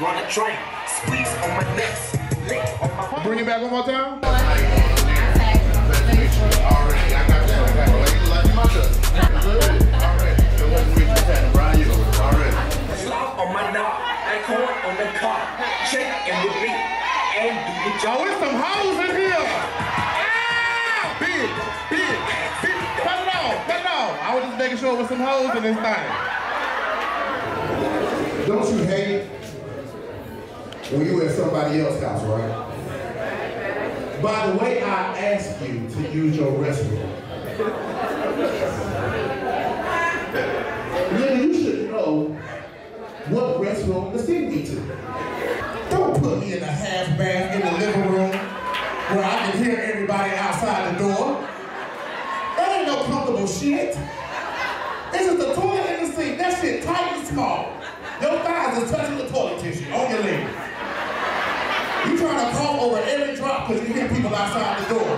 run a train, squeeze on my lips, lick on my phone. Bring it back one more time. Already, I got that. Already, already. Slop on my knob, acorn on the car, check and repeat, and do the job. Oh, it's some hoes in here. Ah, big, big, big. Cut it off, cut it off. I was just making sure it was some hoes in this thing. Don't you hate when you at somebody else's house, right? By the way, I asked you to use your restroom. Lily, you should know what restroom to send me to. Don't put me in a half bath in the living room where I can hear everybody outside the door. That ain't no comfortable shit. This is the toilet in the sink. That shit tight and small. Your thighs is touching the toilet tissue on your leg. You trying to call over every drop because you hear people outside the door.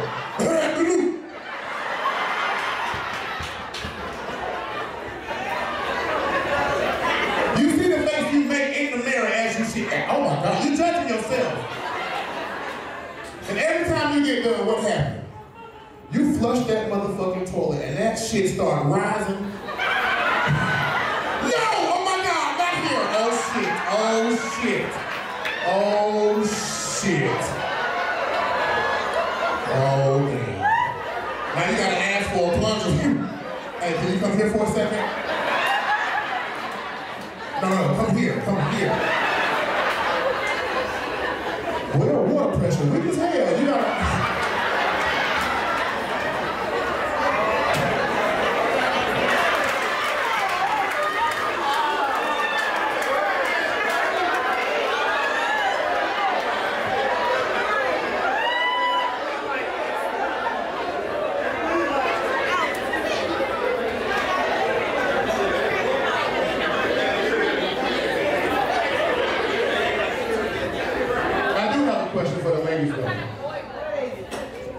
You see the face you make in the mirror as you see that. Oh my God, you judging yourself. And every time you get done, what happened? You flush that motherfucking toilet and that shit started rising. Oh shit, oh shit, oh damn. Now you gotta ask for a plunger. Hey, can you come here for a second? No, come here, come here. Well, water pressure weak as hell, you gotta...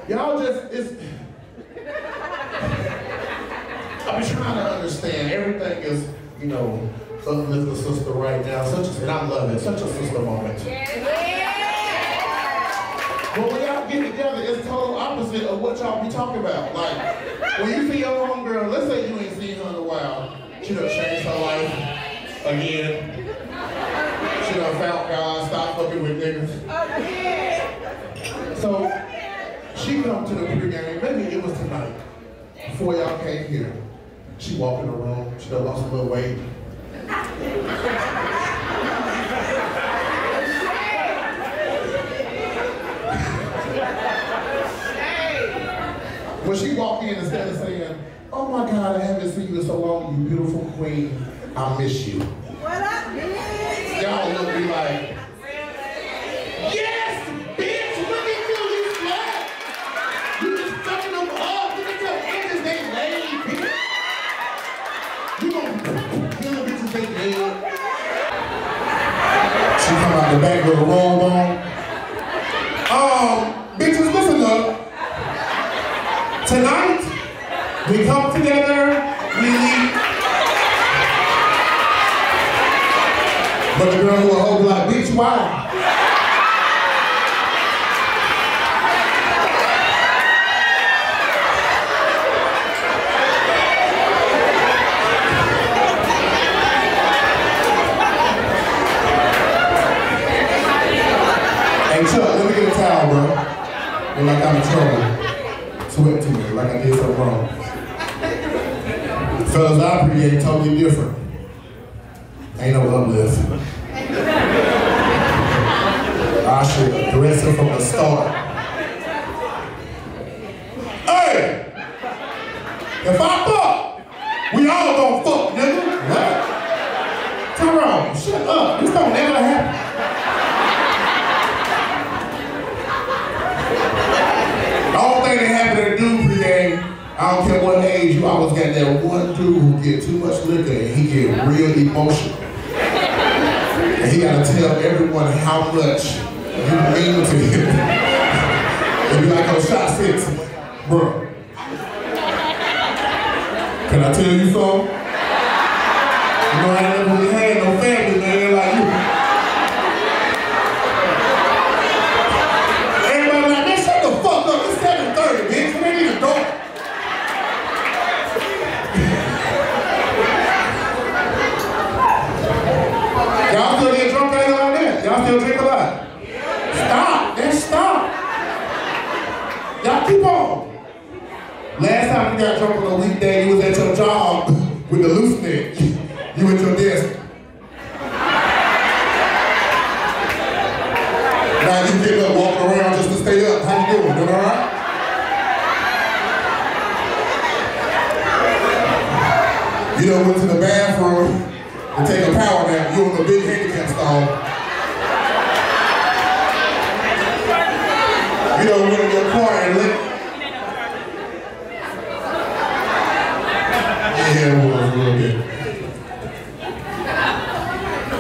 Y'all just, I've been trying to understand, everything is, you know, uplifting sister right now, and I love it, such a sister moment. Yeah. But when y'all get together, it's total opposite of what y'all be talking about. Like, when you see your homegirl, let's say you ain't seen her in a while, she done changed her life again. She done found God, stopped fucking with niggas. So she come to the pregame, maybe it was tonight, before y'all came here. She walked in the room, she done lost a little weight. When she walked in, instead of saying, "Oh my God, I haven't seen you in so long, you beautiful queen, I miss you." What up, bitch? Y'all look be like, she come out the back with a robe on. Bitches, listen up. Tonight, we come together, we leave. But the girl who a whole lot, bitch, why? Hey Chuck, let me get a towel, bro. You're like I'm in trouble. Sweat to me, like I did something wrong. Fellas, I appreciate totally different. Ain't no uplift. I should address it from the start. Hey! If I fuck, we all gonna fuck, nigga. Right? Tyrone, shut up. This don't never happen. That happened to do pregame, I don't care what age you always got that one dude who get too much liquor and he get real emotional. And he gotta tell everyone how much you mean to him. And be like, "Oh, shot six, bro. Can I tell you something? You know I never really had no family, man, like you. got drunk on a weekday, you was at your job with the loose neck. You at your desk. Now you get up, walking around just to stay up. How you doing? Doing all right? You done went to the bathroom and take a power nap. You on the big handicap stall. You done went in your car and lit. Yeah, it was a little bit.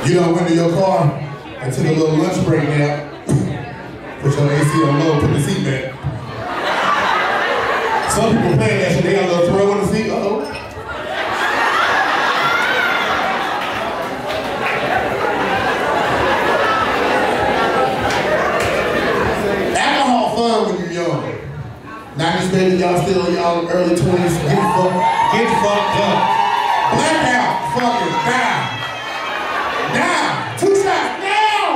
You done went to your car and took a little lunch break nap. Put your AC on low, put the seat back. Some people playing that shit, they got a little throw in the seat, uh-oh. Baby, y'all still in y'all early 20s, get fucked up. Blackout, fucking die. Die. 2 shots now!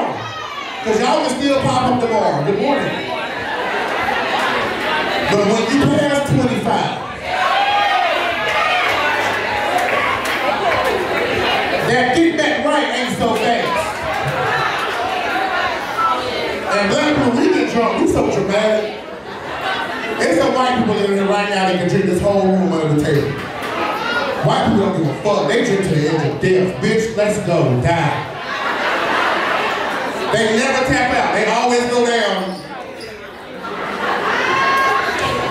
Because y'all can still pop up tomorrow. Good morning. But when you pass 25, that get back right ain't so fast. And black people, we get drunk, we so dramatic. There's some white people in here right now that can drink this whole room under the table. White people don't give a fuck. They drink to the edge of death. Bitch, let's go. Die. They never tap out. They always go down.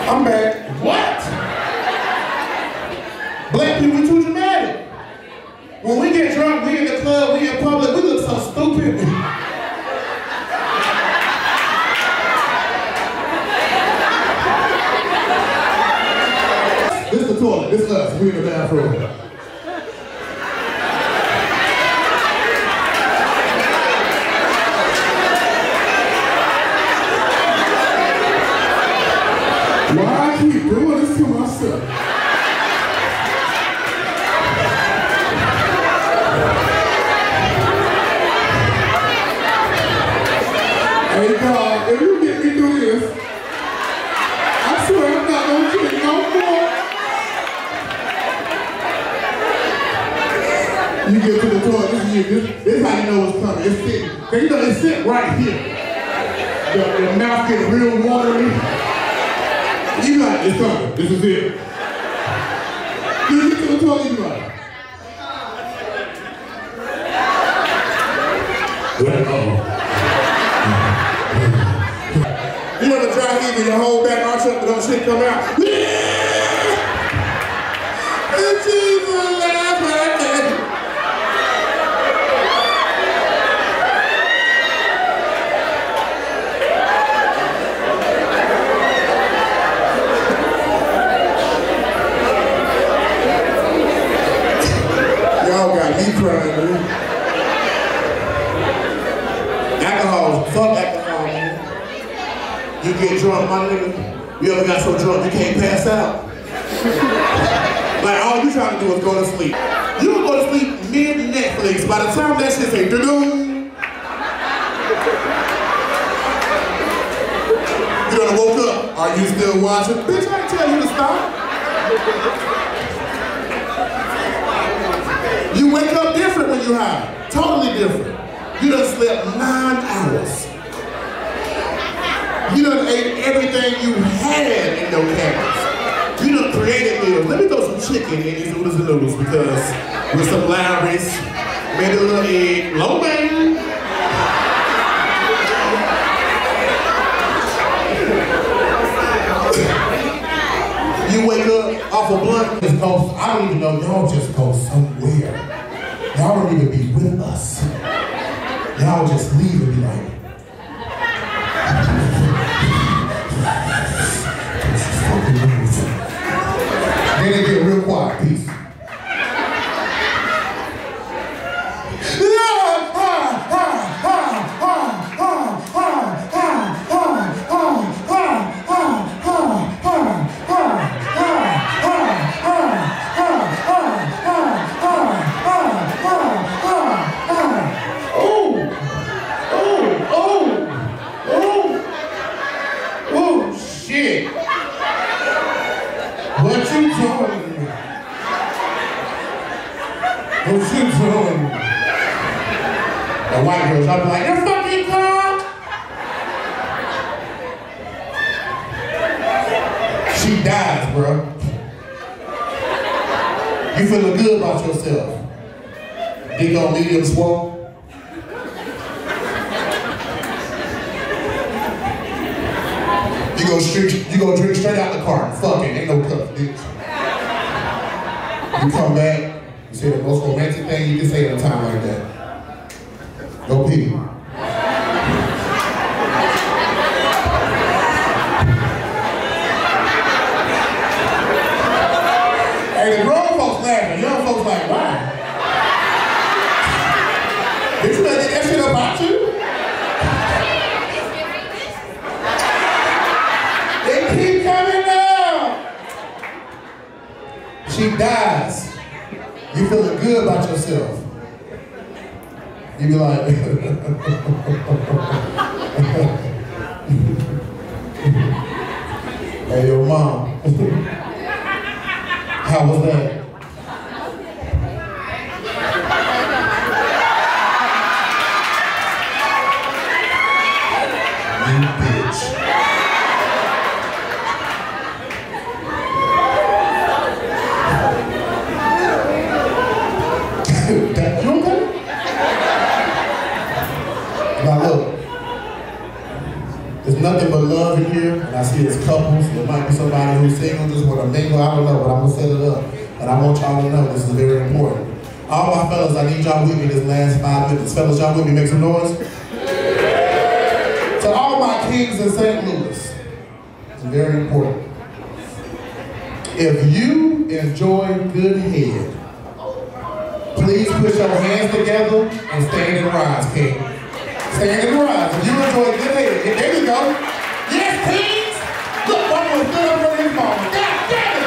I'm back. What? Black people too dramatic. When we get drunk, we in the club, we in public, we look so stupid. This is us, we in the bathroom. Why I keep doing this to myself? Hey God, if you get me through this, I swear I'm not gonna do it no more. You get to the toilet, this is how you know what's coming. It's sitting. They know it's sitting right here. The mouth gets real watery. You got it's coming. This is it. You get to the toilet, you like. You know the dry heat in your whole back arch up, but don't shit come out. You get drunk, my nigga. You ever got so drunk you can't pass out? Like all you trying to do is go to sleep. You go to sleep mid-Netflix. By the time that shit say doo-doo, you done woke up. Are you still watching? Bitch, I didn't tell you to stop. You wake up different when you high. Totally different. You done slept 9 hours. You done ate everything you had in your cabinets. You done created meals. Let me throw some chicken in these oodles and noodles because with some Lowry's, maybe a little egg, lo mein. You wake up off a blunt. Just go, I don't even know, y'all just go somewhere. Y'all don't even be with us. Y'all just leave and be like, then it get real quiet, peace. Oh! Oh! Oh! language, I'd be like, you're fucking clown! She dies, bro. You feeling good about yourself. Dick on medium swole. You go drink straight out the car. Fuck it, ain't no cup, bitch. You come back, you say the most romantic thing you can say at a time like that. Go pee. Hey, the grown folks laughing, young folks like, why? Did you let that shit about you? She dies. You feeling good about yourself. You be like, hey, yo, mom. How was that? Nothing but love in here, and I see it's couples. There might be somebody who's single, just want to mingle. I don't know, but I'm gonna set it up, and I want y'all to know this is very important. All my fellas, I need y'all with me this last 5 minutes. Fellas, y'all with me? Make some noise. To all my kings in St. Louis, it's very important. If you enjoy good head, please put your hands together and stand and rise, king. Stand and rise. If you enjoy good head. There you go. Yes, please. Look, one was good up for this moment. God damn it.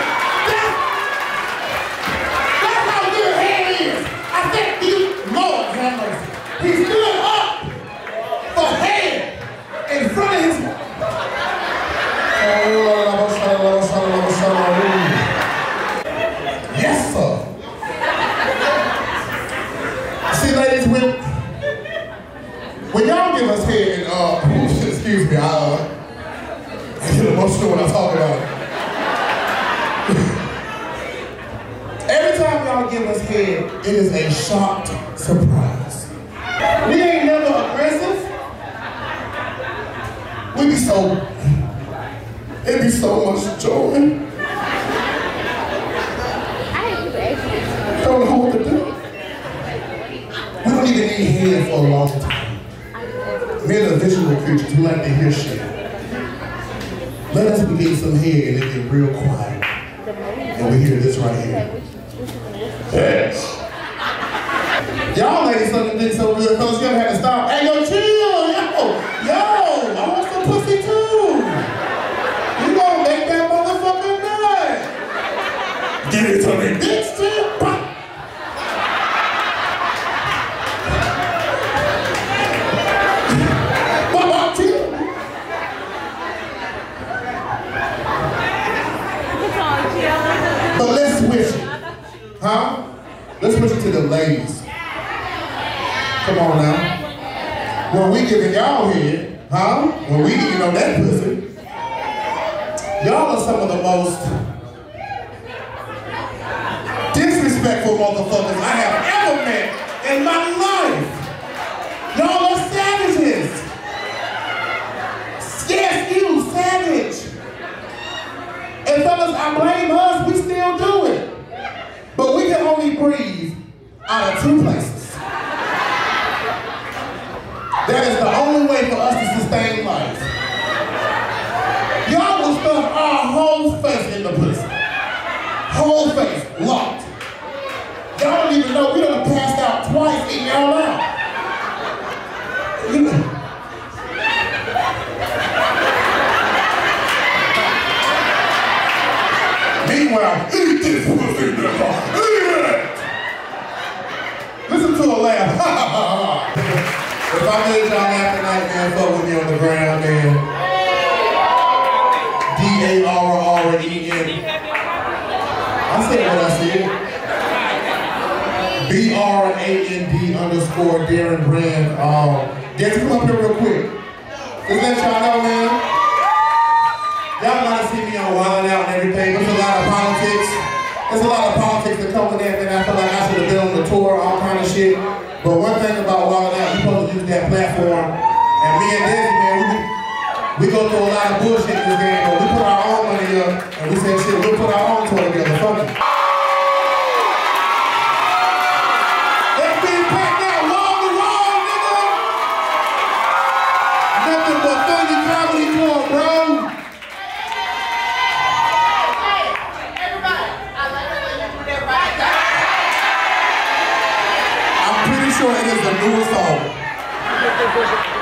That's how good hand is. I thank you, Lord, have mercy. He stood up for hand in front of his mouth. Yes, sir. See, ladies, when y'all give us head and excuse me, I get emotional when I talk about it. Every time y'all give us head, it is a shocked surprise. We ain't never aggressive. We be so, it be so much joy. I don't know what to do. We don't even need head for a long time. Men are visual creatures who like to hear shit. Let us begin some head and it get real quiet. And we hear this right here. Yes. Y'all ladies sucking dick so good, fellas, you don't have to stop. Hey, yo, chill, yo, yo, I want some pussy too. You gonna make that motherfucker nut. Give it to me, bitch, too. Huh? Let's switch it to the ladies. Come on now. When we giving y'all head, huh? When we eating on that pussy, y'all are some of the most disrespectful motherfuckers I have ever met in my life. Y'all are savages. Yes, you, savage. And fellas, I blame us, we still do it. But we can only breathe out of two places. That is the only way for us to sustain life. Y'all will stuff our whole face in the pussy. Whole face, locked. Y'all don't even know, we done passed out twice eating y'all out. You know. Meanwhile, eat this pussy, nigga. Eat it! Listen to a laugh. Ha ha ha ha. If I made y'all laugh tonight, man, fuck with me on the ground, man. D-A-R-R-E-N. I said what I said. B-R-R-E-N. R-A-N-D_Darren Brand. Get to come up here real quick. Just let y'all know, man. Y'all might see me on Wild 'N Out and everything. There's a lot of politics. There's a lot of politics that comes in there, and I feel like I should have been on the tour, all kind of shit. But one thing about Wild 'N Out, you're supposed to use that platform. And me and Desi, man, we go through a lot of bullshit in this game, but we put our own money up, and we said, shit, we'll put our own tour together. Fuck it. It is the newest album.